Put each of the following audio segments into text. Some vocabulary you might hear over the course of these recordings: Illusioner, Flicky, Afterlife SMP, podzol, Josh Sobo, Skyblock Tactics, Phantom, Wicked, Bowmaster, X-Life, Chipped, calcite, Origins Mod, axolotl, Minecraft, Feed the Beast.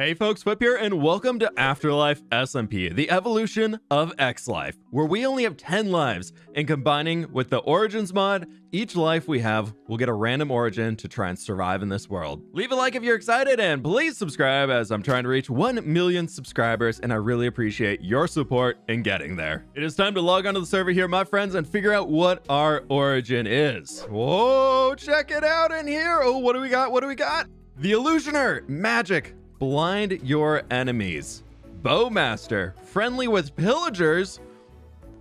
Hey folks, Whip here, and welcome to Afterlife SMP, the evolution of X-Life, where we only have 10 lives, and combining with the Origins mod, each life we have will get a random origin to try and survive in this world. Leave a like if you're excited, and please subscribe as I'm trying to reach 1 million subscribers, and I really appreciate your support in getting there. It is time to log onto the server here, my friends, and figure out what our origin is. Whoa, check it out in here. Oh, what do we got? What do we got? The Illusioner, magic. Blind your enemies. Bowmaster, friendly with pillagers,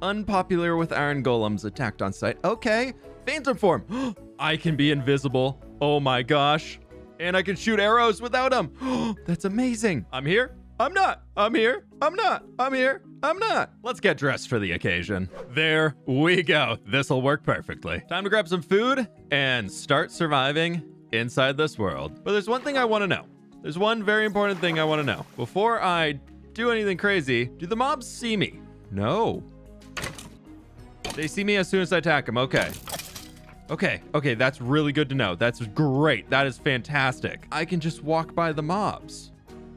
unpopular with iron golems, attacked on sight. Okay. Phantom form. I can be invisible. Oh my gosh. And I can shoot arrows without them. That's amazing. I'm here. I'm not. I'm here. I'm not. I'm here. I'm not. Let's get dressed for the occasion. There we go. This'll work perfectly. Time to grab some food and start surviving inside this world. But there's one thing I want to know. There's one very important thing I want to know. Before I do anything crazy, do the mobs see me? No. They see me as soon as I attack them. Okay. Okay. That's really good to know. That's great. That is fantastic. I can just walk by the mobs.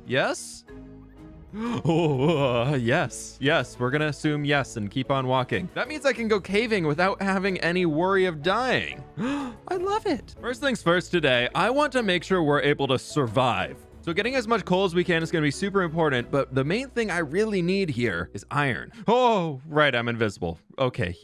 Yes? Oh, yes. Yes. We're going to assume yes and keep on walking. That means I can go caving without having any worry of dying. I love it. First things first today, I want to make sure we're able to survive. So getting as much coal as we can is going to be super important. But the main thing I really need here is iron. Oh, right. I'm invisible. Okay.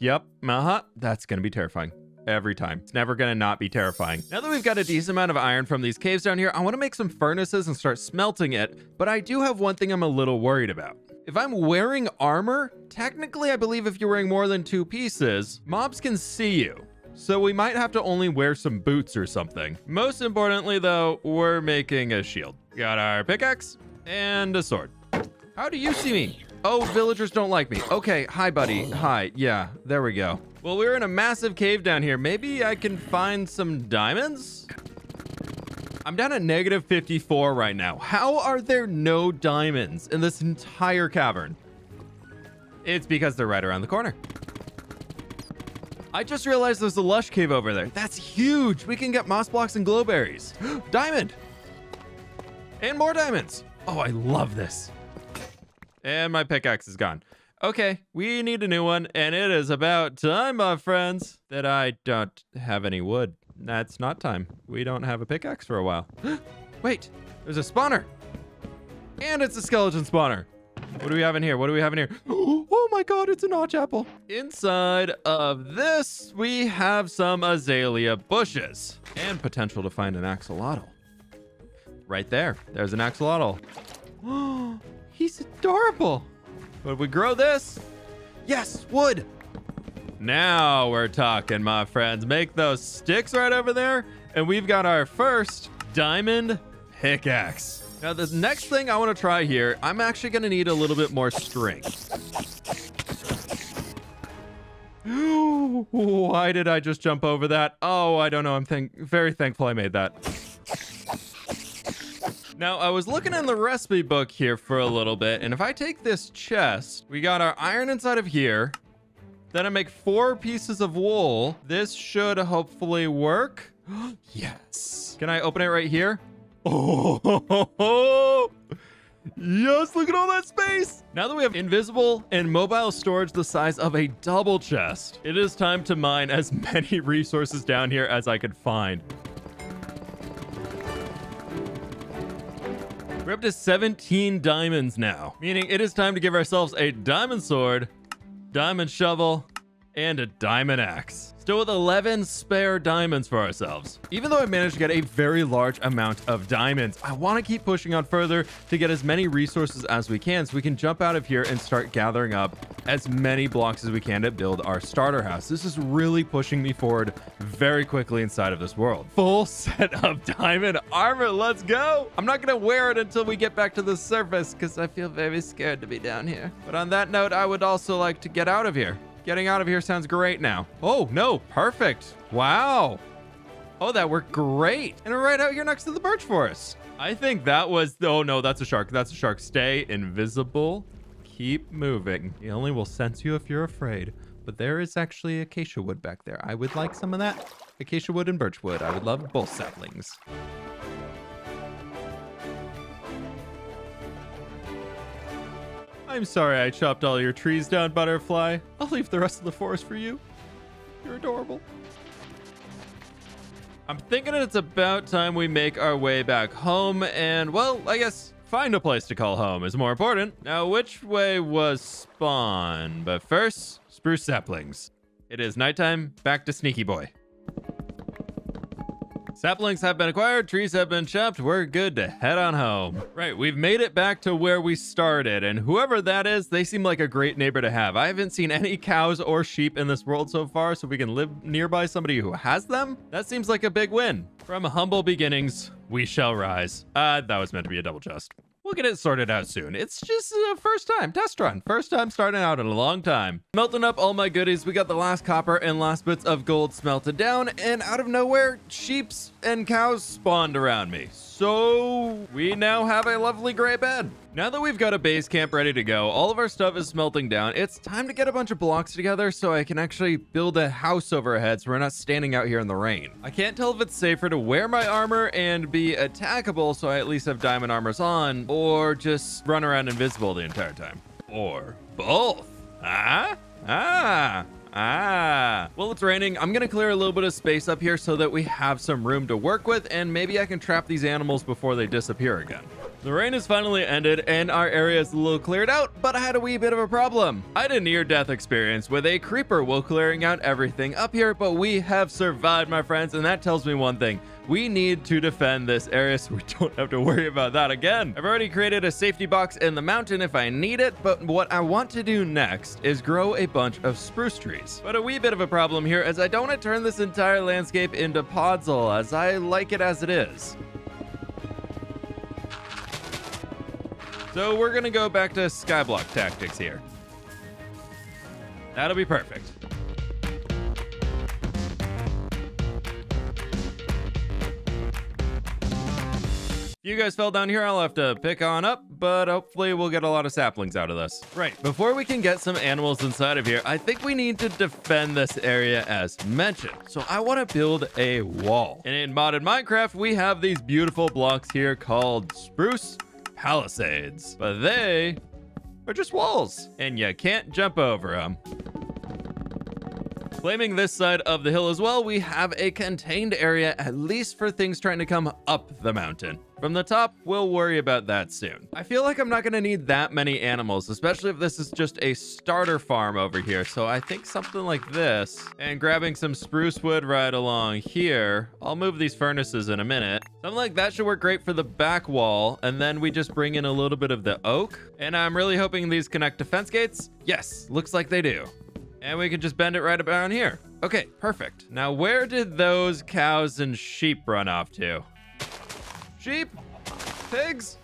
Yep. Uh-huh. That's going to be terrifying. Every time. It's never going to not be terrifying. Now that we've got a decent amount of iron from these caves down here, I want to make some furnaces and start smelting it. But I do have one thing I'm a little worried about. If I'm wearing armor, technically, I believe if you're wearing more than 2 pieces, mobs can see you. So we might have to only wear some boots or something. Most importantly, though, we're making a shield. Got our pickaxe and a sword. How do you see me? Oh, villagers don't like me. Okay. Hi, buddy. Hi. Yeah, there we go. Well, we're in a massive cave down here. Maybe I can find some diamonds? I'm down at negative 54 right now. How are there no diamonds in this entire cavern? It's because they're right around the corner. I just realized there's a lush cave over there. That's huge. We can get moss blocks and glowberries. Diamond! And more diamonds. Oh, I love this. And my pickaxe is gone. Okay, we need a new one, and it is about time, my friends, that I don't have any wood. That's not time. We don't have a pickaxe for a while. Wait, there's a spawner, and it's a skeleton spawner. What do we have in here? What do we have in here? Oh my God, it's an notch apple. Inside of this, we have some azalea bushes and potential to find an axolotl. Right there, there's an axolotl. Oh, he's adorable. But if we grow this, yes, wood. Now we're talking, my friends. Make those sticks right over there. And we've got our first diamond pickaxe. Now, the next thing I want to try here, I'm actually going to need a little bit more string. Why did I just jump over that? Oh, I don't know. I'm very thankful I made that. Now, I was looking in the recipe book here for a little bit, and if I take this chest, we got our iron inside of here. Then I make 4 pieces of wool. This should hopefully work. Yes. Can I open it right here? Oh, yes, look at all that space. Now that we have invisible and mobile storage the size of a double chest, it is time to mine as many resources down here as I could find. We're up to 17 diamonds now, meaning it is time to give ourselves a diamond sword, diamond shovel, and a diamond axe. Still with 11 spare diamonds for ourselves. Even though I managed to get a very large amount of diamonds, I want to keep pushing on further to get as many resources as we can so we can jump out of here and start gathering up as many blocks as we can to build our starter house. This is really pushing me forward very quickly inside of this world. Full set of diamond armor. Let's go. I'm not going to wear it until we get back to the surface because I feel very scared to be down here. But on that note, I would also like to get out of here. Getting out of here sounds great now. Oh, no. Perfect. Wow. Oh, that worked great. And we're right out here next to the birch forest. I think that was... Oh, no. That's a shark. That's a shark. Stay invisible. Keep moving. He only will sense you if you're afraid. But there is actually acacia wood back there. I would like some of that. Acacia wood and birch wood. I would love both saplings. I'm sorry I chopped all your trees down, butterfly. I'll leave the rest of the forest for you. You're adorable. I'm thinking it's about time we make our way back home and, well, I guess find a place to call home is more important. Now, which way was spawn? But first, spruce saplings. It is nighttime. Back to Sneaky Boy. Saplings have been acquired, trees have been chopped, we're good to head on home. Right, we've made it back to where we started, and whoever that is, they seem like a great neighbor to have. I haven't seen any cows or sheep in this world so far, so we can live nearby somebody who has them? That seems like a big win. From humble beginnings, we shall rise. That was meant to be a double chest. We'll get it sorted out soon. It's just a first time test run. First time starting out in a long time. Melting up all my goodies. We got the last copper and last bits of gold smelted down, and out of nowhere, sheeps and cows spawned around me. So we now have a lovely gray bed. Now that we've got a base camp ready to go, all of our stuff is smelting down. It's time to get a bunch of blocks together so I can actually build a house over our heads so we're not standing out here in the rain. I can't tell if it's safer to wear my armor and be attackable so I at least have diamond armors on, or just run around invisible the entire time. Or both. Well, it's raining. I'm gonna clear a little bit of space up here so that we have some room to work with, and maybe I can trap these animals before they disappear again. The rain has finally ended and our area is a little cleared out, but I had a wee bit of a problem. I had a near-death experience with a creeper while clearing out everything up here, but we have survived, my friends, and that tells me one thing. We need to defend this area so we don't have to worry about that again. I've already created a safety box in the mountain if I need it, but what I want to do next is grow a bunch of spruce trees. But a wee bit of a problem here as I don't want to turn this entire landscape into podzol, as I like it as it is. So we're gonna go back to Skyblock Tactics here. That'll be perfect. You guys fell down here, I'll have to pick on up, but hopefully we'll get a lot of saplings out of this. Right, before we can get some animals inside of here, I think we need to defend this area as mentioned. So I wanna build a wall. And in modded Minecraft, we have these beautiful blocks here called spruce palisades, but they are just walls and you can't jump over them. Claiming this side of the hill as well, we have a contained area, at least for things trying to come up the mountain. From the top, we'll worry about that soon. I feel like I'm not gonna need that many animals, especially if this is just a starter farm over here. So I think something like this, and grabbing some spruce wood right along here. I'll move these furnaces in a minute. Something like that should work great for the back wall. And then we just bring in a little bit of the oak. And I'm really hoping these connect to fence gates. Yes, looks like they do. And we can just bend it right about here. Okay, perfect. Now, where did those cows and sheep run off to? Sheep? Pigs?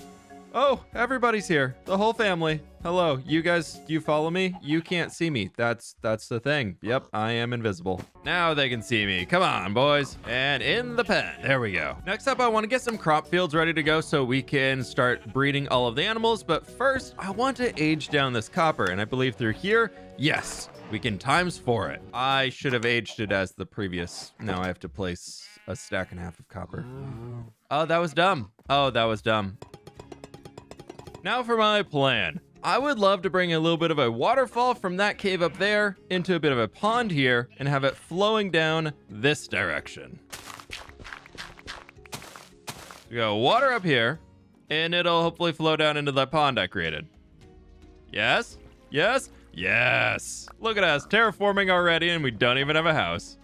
Oh, everybody's here. The whole family. Hello, you guys, do you follow me? You can't see me. That's the thing. Yep, I am invisible. Now they can see me. Come on, boys. And in the pen. There we go. Next up, I want to get some crop fields ready to go so we can start breeding all of the animals. But first, I want to age down this copper. And I believe through here, yes. We can times for it. I should have aged it as the previous. Now I have to place a stack and a half of copper. Oh, that was dumb. Oh, that was dumb. Now for my plan. I would love to bring a little bit of a waterfall from that cave up there into a bit of a pond here and have it flowing down this direction. We got water up here and it'll hopefully flow down into that pond I created. Yes, yes. Yes, look at us terraforming already and we don't even have a house.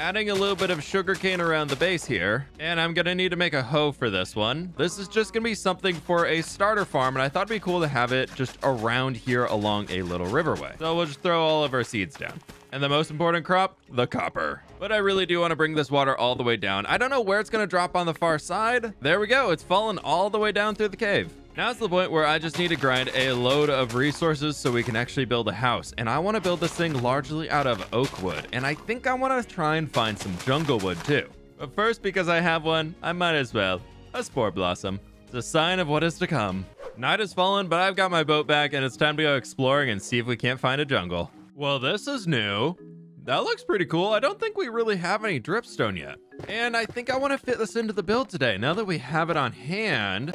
Adding a little bit of sugarcane around the base here, and I'm gonna need to make a hoe for this one. This is just gonna be something for a starter farm, and I thought it'd be cool to have it just around here along a little riverway. So we'll just throw all of our seeds down. And the most important crop, the copper. But I really do wanna bring this water all the way down. I don't know where it's gonna drop on the far side. There we go, it's fallen all the way down through the cave. Now's the point where I just need to grind a load of resources so we can actually build a house. And I want to build this thing largely out of oak wood. And I think I want to try and find some jungle wood too. But first, because I have one, I might as well. A spore blossom. It's a sign of what is to come. Night has fallen, but I've got my boat back and it's time to go exploring and see if we can't find a jungle. Well, this is new. That looks pretty cool. I don't think we really have any dripstone yet. And I think I want to fit this into the build today. Now that we have it on hand,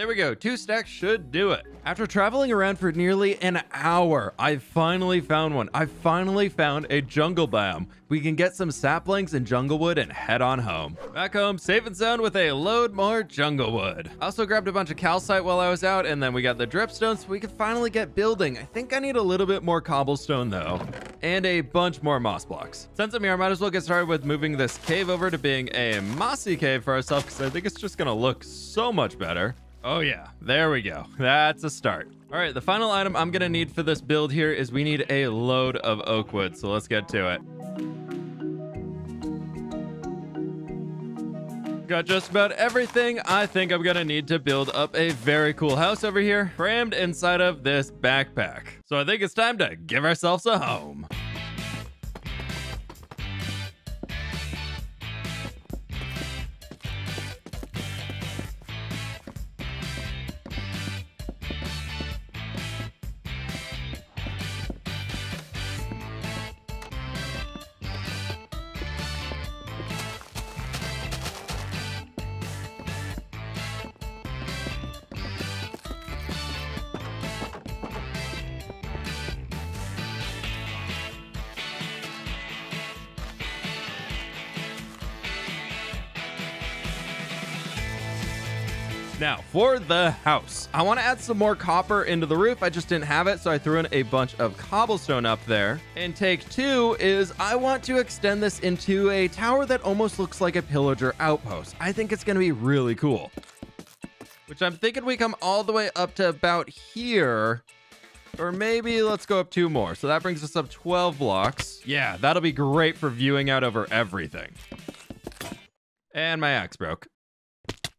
There we go, 2 stacks should do it. After traveling around for nearly an hour, I finally found one. I finally found a jungle biome. We can get some saplings and jungle wood and head on home. Back home, safe and sound with a load more jungle wood. I also grabbed a bunch of calcite while I was out, and then we got the dripstone so we could finally get building. I think I need a little bit more cobblestone though, and a bunch more moss blocks. Since I'm here, I might as well get started with moving this cave over to being a mossy cave for ourselves, because I think it's just gonna look so much better. Oh yeah, there we go. That's a start. All right, the final item I'm gonna need for this build here is we need a load of oak wood, so let's get to it. Got just about everything I think I'm gonna need to build up a very cool house over here, crammed inside of this backpack. So I think it's time to give ourselves a home. Now for the house, I want to add some more copper into the roof. I just didn't have it, so I threw in a bunch of cobblestone up there. And take 2 is I want to extend this into a tower that almost looks like a pillager outpost. I think it's going to be really cool, which I'm thinking we come all the way up to about here, or maybe let's go up 2 more. So that brings us up 12 blocks. Yeah, that'll be great for viewing out over everything. And my axe broke.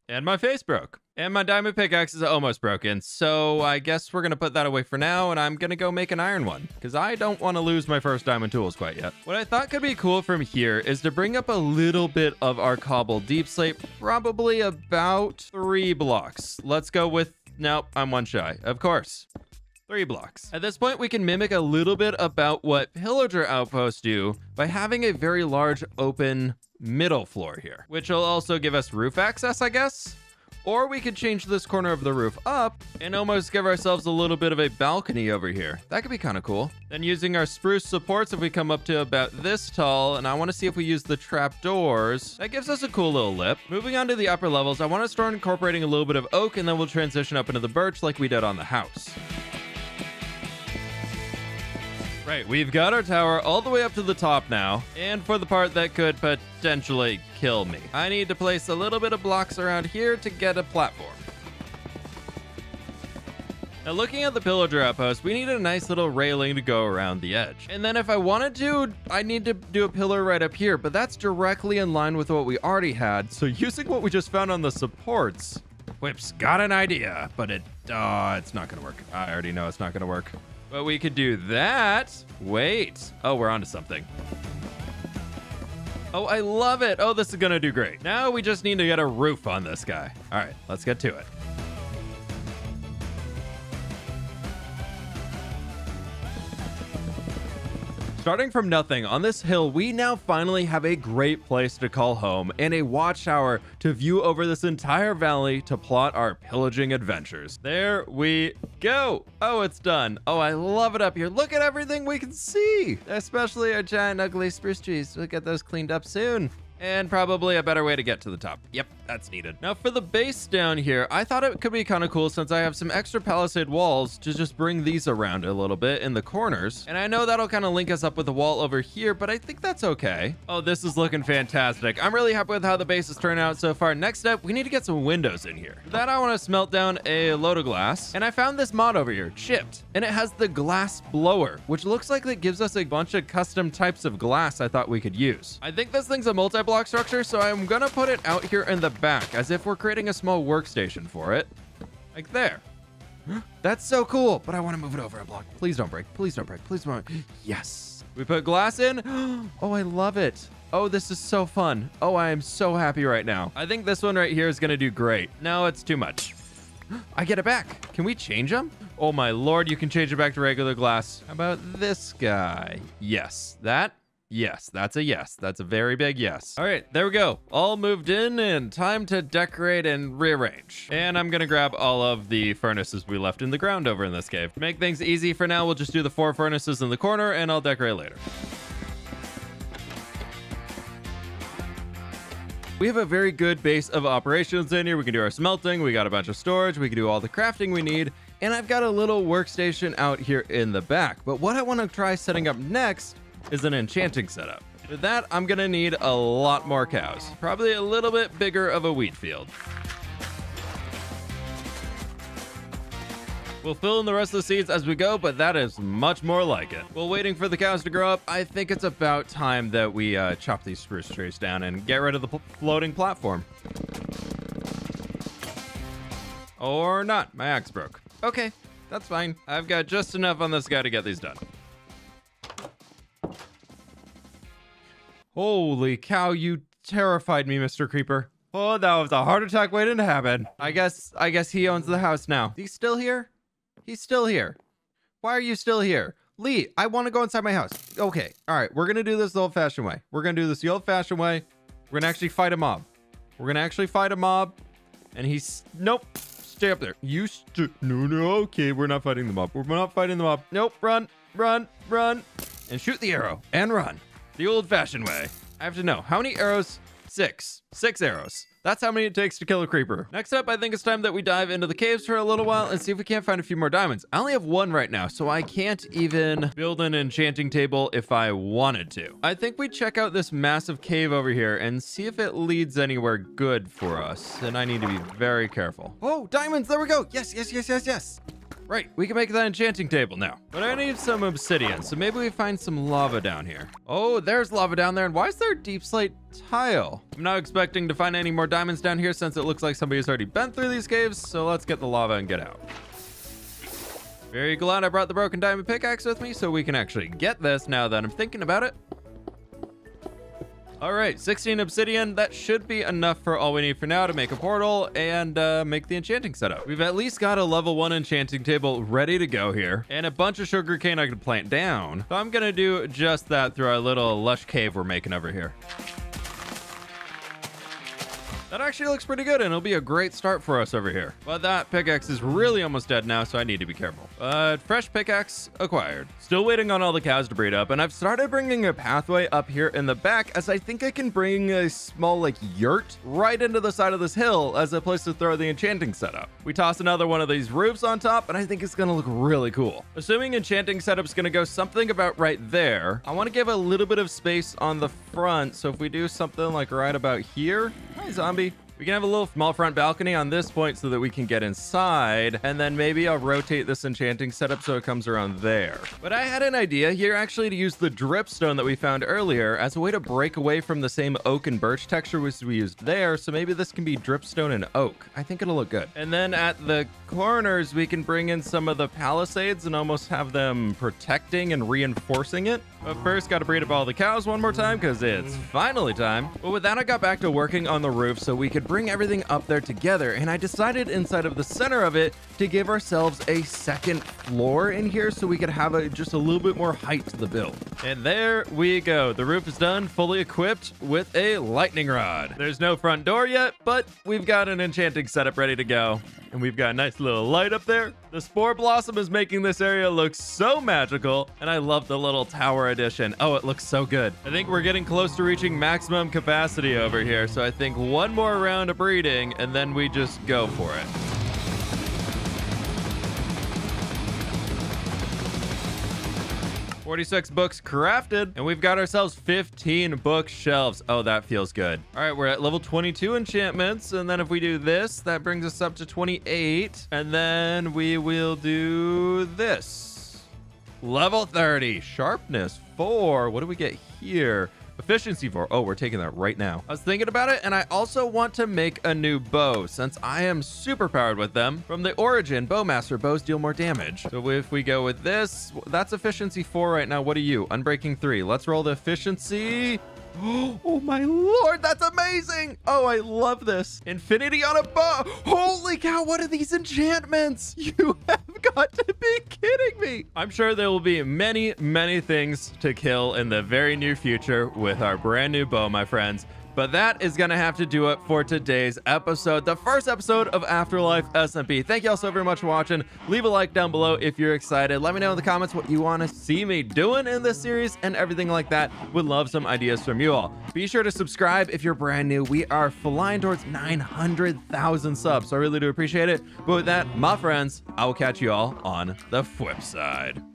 And my face broke. And my diamond pickaxe is almost broken, so I guess we're gonna put that away for now, and I'm gonna go make an iron one, because I don't want to lose my first diamond tools quite yet. What I thought could be cool from here is to bring up a little bit of our cobble deep slate, probably about 3 blocks. Let's go with, nope, I'm 1 shy, of course. 3 blocks. At this point, we can mimic a little bit about what pillager outposts do by having a very large open middle floor here, which will also give us roof access, I guess. Or we could change this corner of the roof up and almost give ourselves a little bit of a balcony over here. That could be kind of cool. Then using our spruce supports, if we come up to about this tall, and I want to see if we use the trap doors, that gives us a cool little lip. Moving on to the upper levels, I want to start incorporating a little bit of oak, and then we'll transition up into the birch like we did on the house. Right, we've got our tower all the way up to the top now, and for the part that could potentially kill me, I need to place a little bit of blocks around here to get a platform. Now looking at the pillager outpost, we need a nice little railing to go around the edge. And then if I wanted to, I need to do a pillar right up here, but that's directly in line with what we already had. So using what we just found on the supports, Whip's got an idea, but it's not gonna work. I already know it's not gonna work. But we could do that. Wait. Oh, we're onto something. Oh, I love it. Oh, this is gonna do great. Now we just need to get a roof on this guy. All right, let's get to it. Starting from nothing on this hill, we now finally have a great place to call home and a watchtower to view over this entire valley to plot our pillaging adventures. There we go. Oh, it's done. Oh, I love it up here. Look at everything we can see, especially our giant ugly spruce trees. We'll get those cleaned up soon. And probably a better way to get to the top. Yep, that's needed. Now for the base down here, I thought it could be kind of cool since I have some extra palisade walls to just bring these around a little bit in the corners. And I know that'll kind of link us up with the wall over here, but I think that's okay. Oh, this is looking fantastic. I'm really happy with how the base has turned out so far. Next up, we need to get some windows in here. For that, I want to smelt down a load of glass. And I found this mod over here, Chipped. And it has the glass blower, which looks like it gives us a bunch of custom types of glass I thought we could use. I think this thing's a multi-block structure, so I'm gonna put it out here in the back as if we're creating a small workstation for it, like there. That's so cool, but I want to move it over a block. Please don't break, please don't break, please don't break. Yes, we put glass in. Oh, I love it. Oh, this is so fun. Oh, I am so happy right now. I think this one right here is gonna do great. No, it's too much. I get it back. Can we change them? Oh my lord, you can change it back to regular glass. How about this guy? Yes, that Yes, that's a yes. That's a very big yes. All right, there we go. All moved in and time to decorate and rearrange. And I'm gonna grab all of the furnaces we left in the ground over in this cave. To make things easy for now, we'll just do the 4 furnaces in the corner and I'll decorate later. We have a very good base of operations in here. We can do our smelting, we got a bunch of storage, we can do all the crafting we need, and I've got a little workstation out here in the back. But what I want to try setting up next is an enchanting setup. For that, I'm gonna need a lot more cows. Probably a little bit bigger of a wheat field. We'll fill in the rest of the seeds as we go, but that is much more like it. While waiting for the cows to grow up, I think it's about time that we chop these spruce trees down and get rid of the floating platform. Or not, my axe broke. Okay, that's fine. I've got just enough on this guy to get these done. Holy cow, you terrified me, Mr. Creeper. Oh, that was a heart attack waiting to happen. I guess he owns the house now. He's still here? He's still here. Why are you still here? Lee, I want to go inside my house. Okay. All right. We're going to do this the old-fashioned way. We're going to do this the old-fashioned way. We're going to actually fight a mob. We're going to actually fight a mob. And he's... Nope. Stay up there. You... No. Okay. We're not fighting the mob. We're not fighting the mob. Nope. Run. Run. Run. And shoot the arrow. And run. The old-fashioned way. I have to know. How many arrows... 6. 6 arrows. That's how many it takes to kill a creeper. Next up, I think it's time that we dive into the caves for a little while and see if we can't find a few more diamonds. I only have 1 right now, so I can't even build an enchanting table if I wanted to. I think we check out this massive cave over here and see if it leads anywhere good for us. And I need to be very careful. Oh, diamonds, there we go. Yes. Right, we can make that enchanting table now. But I need some obsidian, so maybe we find some lava down here. Oh, there's lava down there, and why is there deep slate tile? I'm not expecting to find any more diamonds down here since it looks like somebody's already been through these caves, so let's get the lava and get out. Very glad I brought the broken diamond pickaxe with me so we can actually get this now that I'm thinking about it. All right, 16 obsidian. That should be enough for all we need for now to make a portal and make the enchanting setup. We've at least got a level 1 enchanting table ready to go here and a bunch of sugarcane I can plant down. So I'm gonna do just that through our little lush cave we're making over here. That actually looks pretty good, and it'll be a great start for us over here. But that pickaxe is really almost dead now, so I need to be careful. But fresh pickaxe acquired. Still waiting on all the cows to breed up, and I've started bringing a pathway up here in the back, as I think I can bring a small, like, yurt right into the side of this hill as a place to throw the enchanting setup. We toss another one of these roofs on top, and I think it's gonna look really cool. Assuming enchanting setup's gonna go something about right there, I wanna give a little bit of space on the front, so if we do something like right about here, hi, zombie. We can have a little small front balcony on this point so that we can get inside, and then maybe I'll rotate this enchanting setup so it comes around there. But I had an idea here actually to use the dripstone that we found earlier as a way to break away from the same oak and birch texture which we used there, so maybe this can be dripstone and oak. I think it'll look good. And then at the corners, we can bring in some of the palisades and almost have them protecting and reinforcing it. But first, gotta breed up all the cows one more time because it's finally time. But with that, I got back to working on the roof so we could bring everything up there together, and I decided inside of the center of it to give ourselves a second floor in here so we could have just a little bit more height to the build. And there we go. The roof is done, fully equipped with a lightning rod. There's no front door yet, but we've got an enchanting setup ready to go. And we've got a nice little light up there. The spore blossom is making this area look so magical, and I love the little tower addition. Oh, it looks so good. I think we're getting close to reaching maximum capacity over here, so I think one more round of breeding, and then we just go for it. "46 books crafted, and we've got ourselves 15 bookshelves. Oh, that feels good. All right, we're at level 22 enchantments, and then if we do this, that brings us up to 28, and then we will do this. Level 30, sharpness 4. What do we get here? Efficiency 4. Oh, we're taking that right now. I was thinking about it, and I also want to make a new bow since I am super powered with them. From the origin, Bowmaster bows deal more damage. So if we go with this, that's efficiency 4 right now. What are you? Unbreaking 3. Let's roll the efficiency. Oh my lord, that's amazing. Oh, I love this. Infinity on a bow. Holy cow, what are these enchantments? You have got to be kidding me. I'm sure there will be many, many things to kill in the very near future with our brand new bow, my friends. But that is going to have to do it for today's episode, the first episode of Afterlife SMP. Thank you all so very much for watching. Leave a like down below if you're excited. Let me know in the comments what you want to see me doing in this series and everything like that. Would love some ideas from you all. Be sure to subscribe if you're brand new. We are flying towards 900,000 subs, so I really do appreciate it. But with that, my friends, I will catch you all on the flip side.